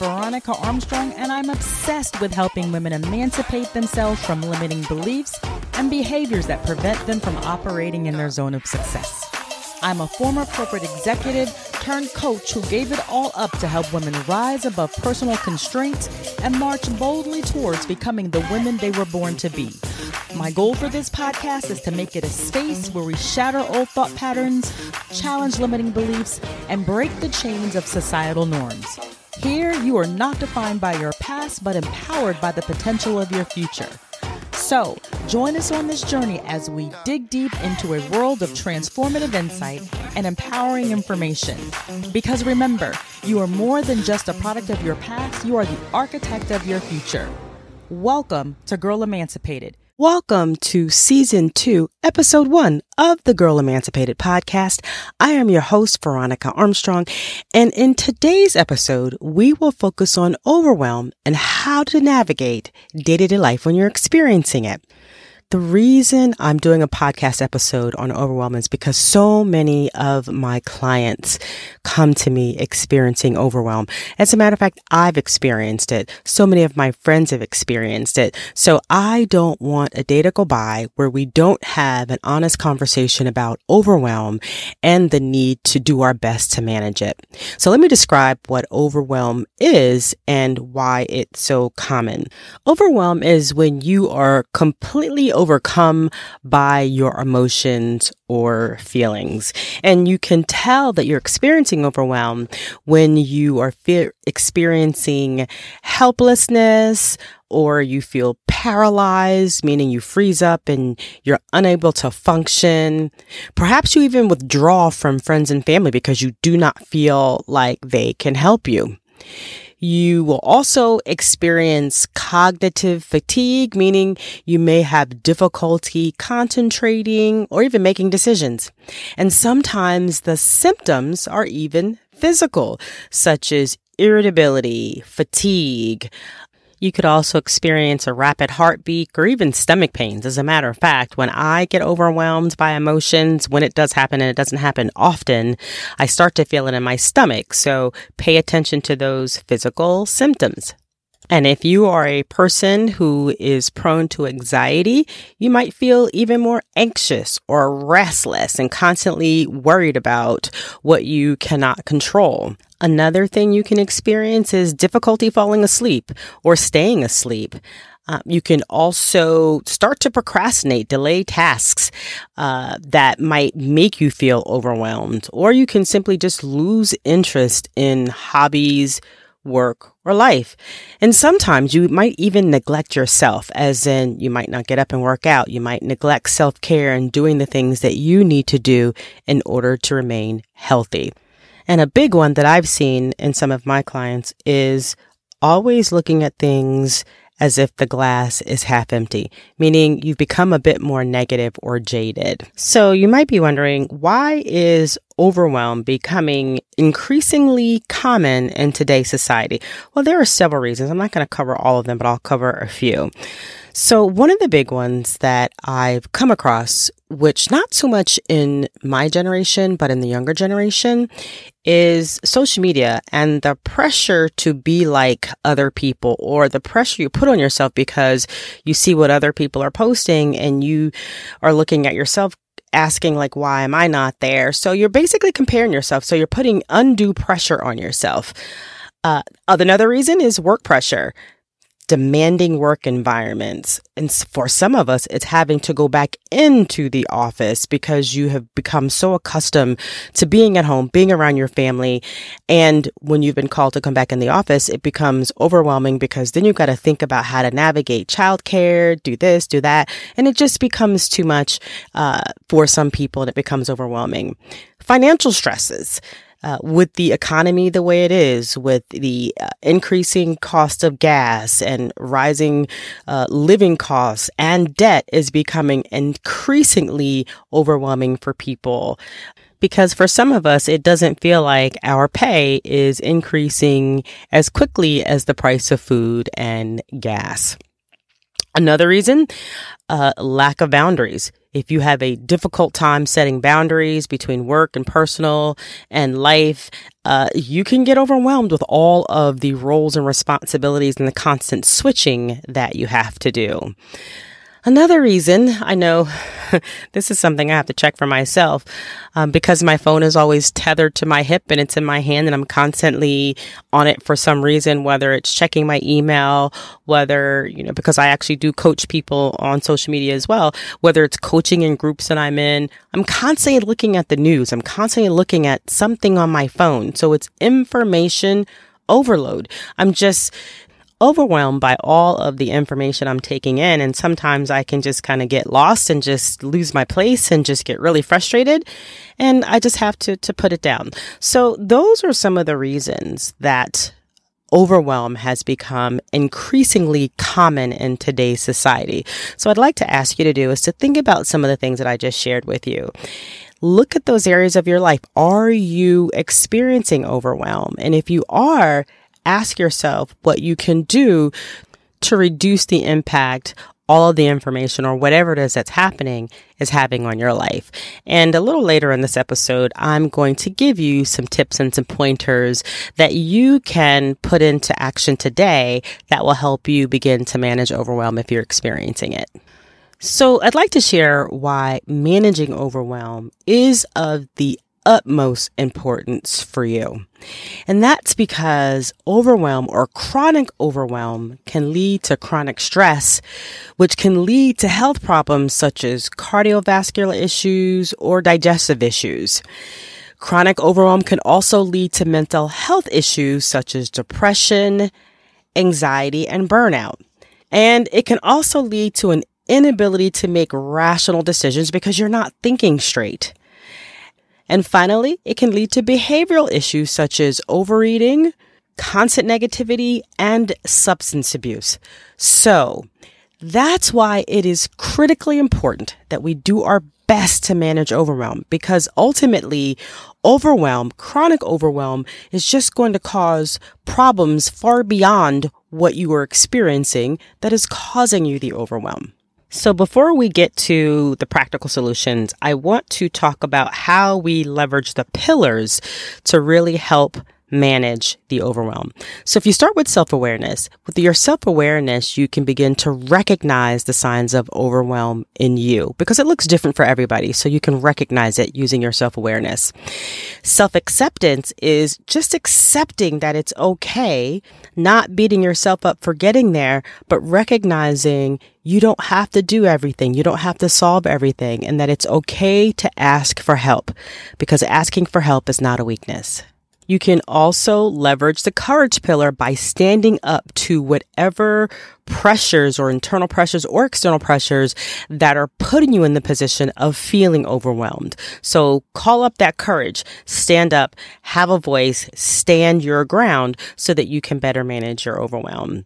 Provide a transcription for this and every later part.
Veronica Armstrong, and I'm obsessed with helping women emancipate themselves from limiting beliefs and behaviors that prevent them from operating in their zone of success. I'm a former corporate executive turned coach who gave it all up to help women rise above personal constraints and march boldly towards becoming the women they were born to be. My goal for this podcast is to make it a space where we shatter old thought patterns, challenge limiting beliefs, and break the chains of societal norms. Here, you are not defined by your past, but empowered by the potential of your future. So, join us on this journey as we dig deep into a world of transformative insight and empowering information. Because remember, you are more than just a product of your past, you are the architect of your future. Welcome to Girl Emancipated. Welcome to Season 2, Episode 1 of the Girl Emancipated podcast. I am your host, Veronica Armstrong, and in today's episode, we will focus on overwhelm and how to navigate day-to-day life when you're experiencing it. The reason I'm doing a podcast episode on overwhelm is because so many of my clients come to me experiencing overwhelm. As a matter of fact, I've experienced it. So many of my friends have experienced it. So I don't want a day to go by where we don't have an honest conversation about overwhelm and the need to do our best to manage it. So let me describe what overwhelm is and why it's so common. Overwhelm is when you are completely overcome by your emotions or feelings. And you can tell that you're experiencing overwhelm when you are experiencing helplessness, or you feel paralyzed, meaning you freeze up and you're unable to function. Perhaps you even withdraw from friends and family because you do not feel like they can help you. You will also experience cognitive fatigue, meaning you may have difficulty concentrating or even making decisions. And sometimes the symptoms are even physical, such as irritability, fatigue. You could also experience a rapid heartbeat or even stomach pains. As a matter of fact, when I get overwhelmed by emotions, when it does happen, and it doesn't happen often, I start to feel it in my stomach. So pay attention to those physical symptoms. And if you are a person who is prone to anxiety, you might feel even more anxious or restless and constantly worried about what you cannot control. Another thing you can experience is difficulty falling asleep or staying asleep. You can also start to procrastinate, delay tasks that might make you feel overwhelmed, or you can simply just lose interest in hobbies, work, or life. And sometimes you might even neglect yourself, as in you might not get up and work out. You might neglect self-care and doing the things that you need to do in order to remain healthy. And a big one that I've seen in some of my clients is always looking at things as if the glass is half empty, meaning you've become a bit more negative or jaded. So you might be wondering, why is overwhelm becoming increasingly common in today's society? Well, there are several reasons. I'm not going to cover all of them, but I'll cover a few. So one of the big ones that I've come across, which not so much in my generation, but in the younger generation, is social media and the pressure to be like other people, or the pressure you put on yourself because you see what other people are posting and you are looking at yourself asking, like, why am I not there? So you're basically comparing yourself. So you're putting undue pressure on yourself. Another reason is work pressure. Demanding work environments. And for some of us, it's having to go back into the office because you have become so accustomed to being at home, being around your family. And when you've been called to come back in the office, it becomes overwhelming because then you've got to think about how to navigate childcare, do this, do that. And it just becomes too much for some people, and it becomes overwhelming. Financial stresses. With the economy the way it is, with the increasing cost of gas and rising living costs, and debt is becoming increasingly overwhelming for people. Because for some of us, it doesn't feel like our pay is increasing as quickly as the price of food and gas. Another reason, lack of boundaries. If you have a difficult time setting boundaries between work and personal and life, you can get overwhelmed with all of the roles and responsibilities and the constant switching that you have to do. Another reason, I know this is something I have to check for myself, because my phone is always tethered to my hip and it's in my hand and I'm constantly on it for some reason, whether it's checking my email, whether, because I actually do coach people on social media as well, whether it's coaching in groups that I'm in, I'm constantly looking at the news. I'm constantly looking at something on my phone. So it's information overload. I'm just overwhelmed by all of the information I'm taking in. And sometimes I can just kind of get lost and just lose my place and just get really frustrated. And I just have to put it down. So those are some of the reasons that overwhelm has become increasingly common in today's society. So I'd like to ask you to do is to think about some of the things that I just shared with you. Look at those areas of your life. Are you experiencing overwhelm? And if you are, ask yourself what you can do to reduce the impact all of the information or whatever it is that's happening is having on your life. And a little later in this episode, I'm going to give you some tips and some pointers that you can put into action today that will help you begin to manage overwhelm if you're experiencing it. So I'd like to share why managing overwhelm is of the utmost importance for you. And that's because overwhelm or chronic overwhelm can lead to chronic stress, which can lead to health problems such as cardiovascular issues or digestive issues. Chronic overwhelm can also lead to mental health issues such as depression, anxiety, and burnout. And it can also lead to an inability to make rational decisions because you're not thinking straight. And finally, it can lead to behavioral issues such as overeating, constant negativity, and substance abuse. So that's why it is critically important that we do our best to manage overwhelm, because ultimately overwhelm, chronic overwhelm, is just going to cause problems far beyond what you are experiencing that is causing you the overwhelm. So before we get to the practical solutions, I want to talk about how we leverage the pillars to really help manage the overwhelm. So if you start with self-awareness, with your self-awareness, you can begin to recognize the signs of overwhelm in you because it looks different for everybody. So you can recognize it using your self-awareness. Self-acceptance is just accepting that it's okay, not beating yourself up for getting there, but recognizing you don't have to do everything. You don't have to solve everything, and that it's okay to ask for help because asking for help is not a weakness. You can also leverage the courage pillar by standing up to whatever pressures or internal pressures or external pressures that are putting you in the position of feeling overwhelmed. So call up that courage, stand up, have a voice, stand your ground so that you can better manage your overwhelm.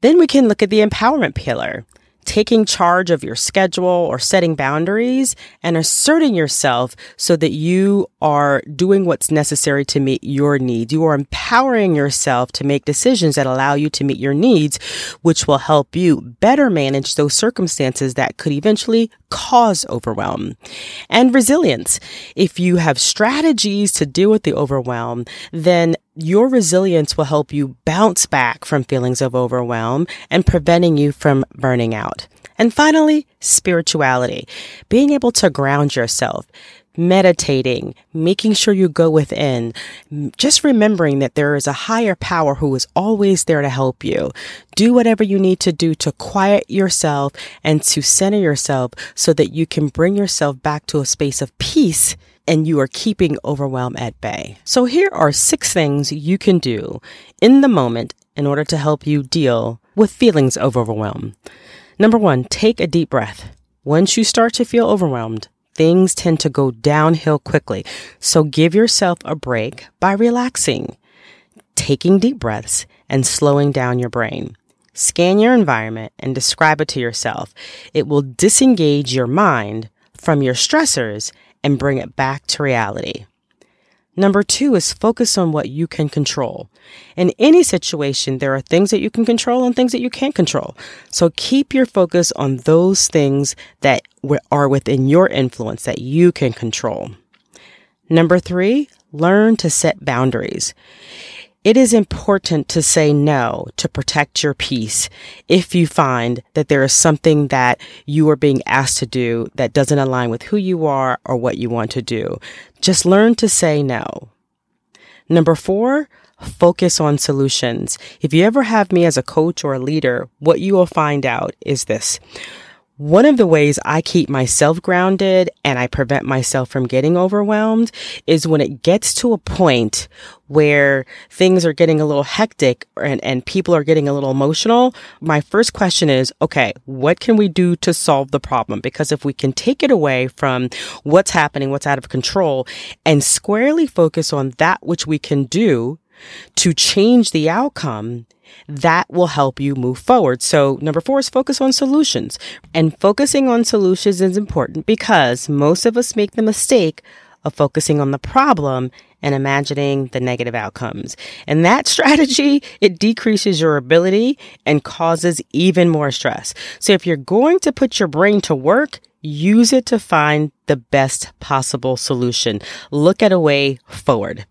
Then we can look at the empowerment pillar, taking charge of your schedule or setting boundaries and asserting yourself so that you are doing what's necessary to meet your needs. You are empowering yourself to make decisions that allow you to meet your needs, which will help you better manage those circumstances that could eventually cause overwhelm. And resilience. If you have strategies to deal with the overwhelm, then your resilience will help you bounce back from feelings of overwhelm and preventing you from burning out. And finally, spirituality. Being able to ground yourself, meditating, making sure you go within, just remembering that there is a higher power who is always there to help you. Do whatever you need to do to quiet yourself and to center yourself so that you can bring yourself back to a space of peace and you are keeping overwhelm at bay. So here are 6 things you can do in the moment in order to help you deal with feelings of overwhelm. Number 1, take a deep breath. Once you start to feel overwhelmed, things tend to go downhill quickly. So give yourself a break by relaxing, taking deep breaths, and slowing down your brain. Scan your environment and describe it to yourself. It will disengage your mind from your stressors and bring it back to reality. Number two is focus on what you can control. In any situation, there are things that you can control and things that you can't control. So keep your focus on those things that are within your influence that you can control. Number three, learn to set boundaries. It is important to say no to protect your peace if you find that there is something that you are being asked to do that doesn't align with who you are or what you want to do. Just learn to say no. Number four, focus on solutions. If you ever have me as a coach or a leader, what you will find out is this. One of the ways I keep myself grounded and I prevent myself from getting overwhelmed is when it gets to a point where things are getting a little hectic and people are getting a little emotional. My first question is, okay, what can we do to solve the problem? Because if we can take it away from what's happening, what's out of control, and squarely focus on that which we can do to change the outcome, that will help you move forward. So number four is focus on solutions. And focusing on solutions is important because most of us make the mistake of focusing on the problem and imagining the negative outcomes. And that strategy, it decreases your ability and causes even more stress. So if you're going to put your brain to work, use it to find the best possible solution. Look at a way forward.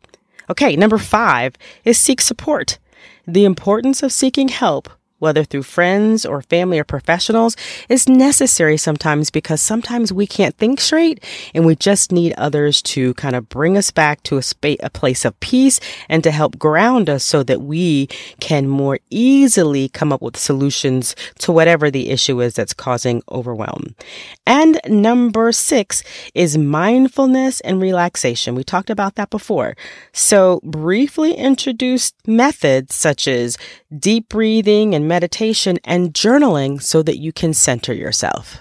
Okay, number five is seek support. The importance of seeking help, whether through friends or family or professionals, is necessary sometimes because sometimes we can't think straight and we just need others to kind of bring us back to a place of peace and to help ground us so that we can more easily come up with solutions to whatever the issue is that's causing overwhelm. And number six is mindfulness and relaxation. We talked about that before. So briefly introduced methods such as deep breathing and meditation and journaling so that you can center yourself.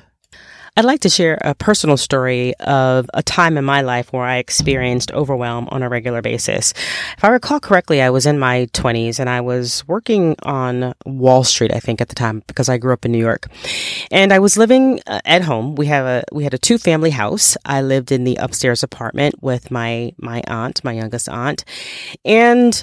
I'd like to share a personal story of a time in my life where I experienced overwhelm on a regular basis. If I recall correctly, I was in my 20s and I was working on Wall Street, I think, at the time, because I grew up in New York. And I was living at home. We had a two-family house. I lived in the upstairs apartment with my aunt, my youngest aunt. And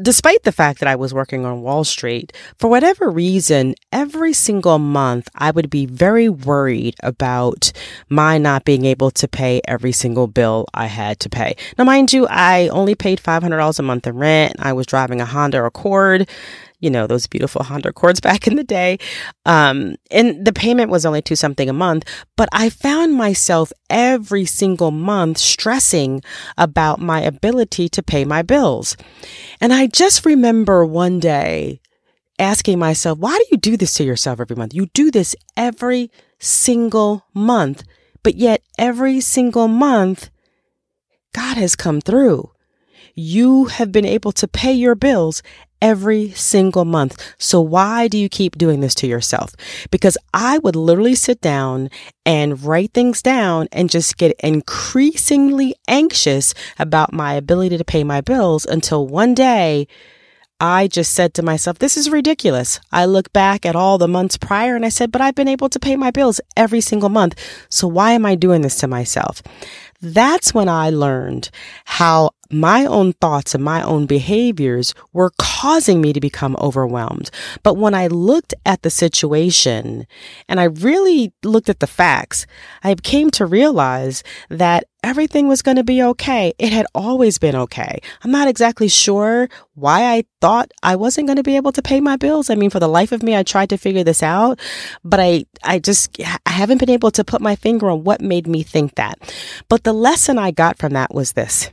despite the fact that I was working on Wall Street, for whatever reason, every single month, I would be very worried about my not being able to pay every single bill I had to pay. Now, mind you, I only paid $500 a month in rent. I was driving a Honda Accord, you know, those beautiful Honda Accords back in the day. And the payment was only $2 something a month, but I found myself every single month stressing about my ability to pay my bills. And I just remember one day asking myself, why do you do this to yourself every month? You do this every single month, but yet every single month, God has come through. You have been able to pay your bills every single month. So why do you keep doing this to yourself? Because I would literally sit down and write things down and just get increasingly anxious about my ability to pay my bills until one day I just said to myself, this is ridiculous. I look back at all the months prior and I said, but I've been able to pay my bills every single month. So why am I doing this to myself? That's when I learned how my own thoughts and my own behaviors were causing me to become overwhelmed. But when I looked at the situation and I really looked at the facts, I came to realize that everything was going to be okay. It had always been okay. I'm not exactly sure why I thought I wasn't going to be able to pay my bills. I mean, for the life of me, I tried to figure this out, but I haven't been able to put my finger on what made me think that. But the lesson I got from that was this,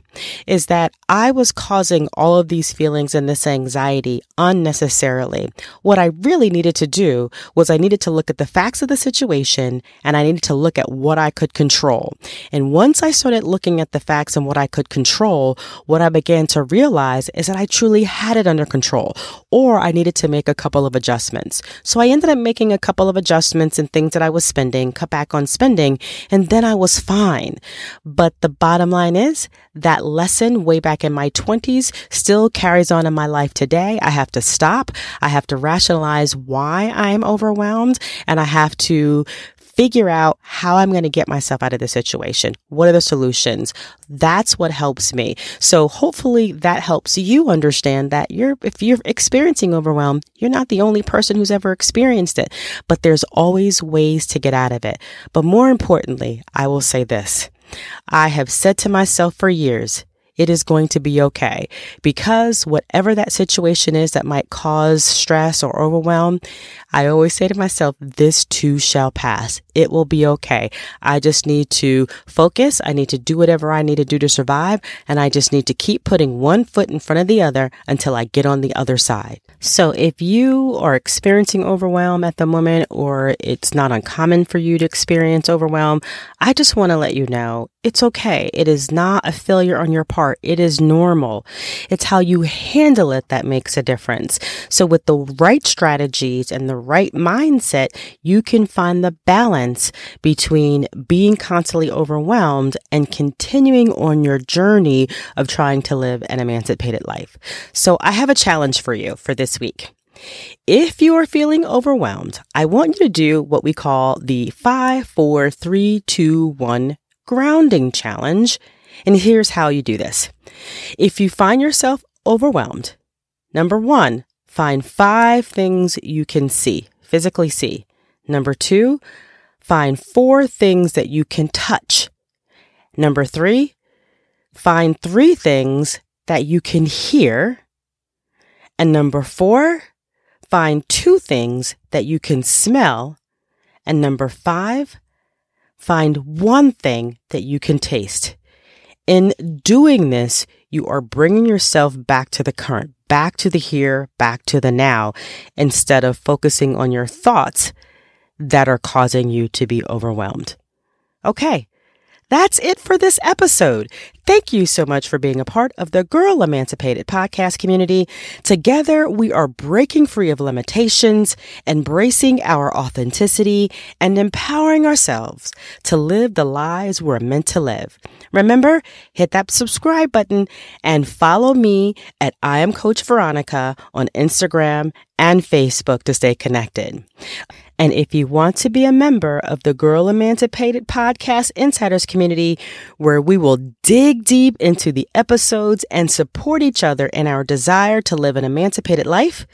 is that I was causing all of these feelings and this anxiety unnecessarily. What I really needed to do was I needed to look at the facts of the situation and I needed to look at what I could control. And once I started looking at the facts and what I could control, what I began to realize is that I truly had it under control, or I needed to make a couple of adjustments. So I ended up making a couple of adjustments in things that I was spending, cut back on spending, and then I was fine. But the bottom line is that lesson way back in my 20s still carries on in my life today. I have to stop. I have to rationalize why I'm overwhelmed, and I have to figure out how I'm going to get myself out of this situation. What are the solutions? That's what helps me. So hopefully that helps you understand that if you're experiencing overwhelm, you're not the only person who's ever experienced it, but there's always ways to get out of it. But more importantly, I will say this. I have said to myself for years, it is going to be okay, because whatever that situation is that might cause stress or overwhelm, I always say to myself, this too shall pass. It will be okay. I just need to focus. I need to do whatever I need to do to survive. And I just need to keep putting one foot in front of the other until I get on the other side. So if you are experiencing overwhelm at the moment, or it's not uncommon for you to experience overwhelm, I just want to let you know it's okay. It is not a failure on your part. It is normal. It's how you handle it that makes a difference. So with the right strategies and the right mindset, you can find the balance between being constantly overwhelmed and continuing on your journey of trying to live an emancipated life. So I have a challenge for you for this week. If you are feeling overwhelmed, I want you to do what we call the 5, 4, 3, 2, 1 grounding challenge. And here's how you do this. If you find yourself overwhelmed, number 1, find 5 things you can see, physically see. Number 2, find 4 things that you can touch. Number 3, find 3 things that you can hear. And number 4, find 2 things that you can smell. And number 5, find 1 thing that you can taste. In doing this, you are bringing yourself back to the current, back to the here, back to the now, instead of focusing on your thoughts that are causing you to be overwhelmed. Okay, that's it for this episode. Thank you so much for being a part of the Girl Emancipated podcast community. Together, we are breaking free of limitations, embracing our authenticity, and empowering ourselves to live the lives we're meant to live. Remember, hit that subscribe button and follow me at IamCoachVeronica on Instagram and Facebook to stay connected. And if you want to be a member of the Girl Emancipated Podcast Insiders community, where we will dig deep into the episodes and support each other in our desire to live an emancipated life,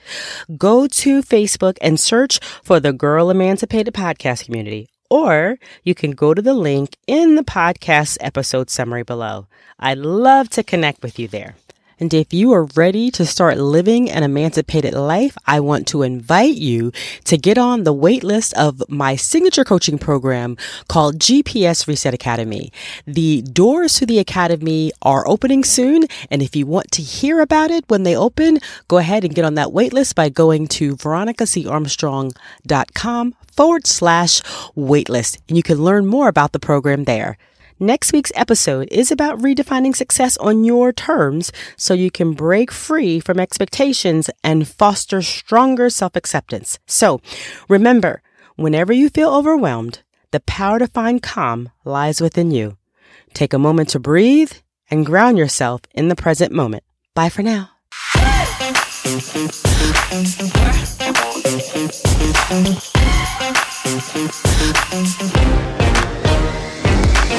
go to Facebook and search for the Girl Emancipated Podcast community. Or you can go to the link in the podcast episode summary below. I'd love to connect with you there. And if you are ready to start living an emancipated life, I want to invite you to get on the wait list of my signature coaching program called GPS Reset Academy. The doors to the academy are opening soon. And if you want to hear about it when they open, go ahead and get on that wait list by going to veronicacarmstrong.com/waitlist. And you can learn more about the program there. Next week's episode is about redefining success on your terms so you can break free from expectations and foster stronger self-acceptance. So remember, whenever you feel overwhelmed, the power to find calm lies within you. Take a moment to breathe and ground yourself in the present moment. Bye for now.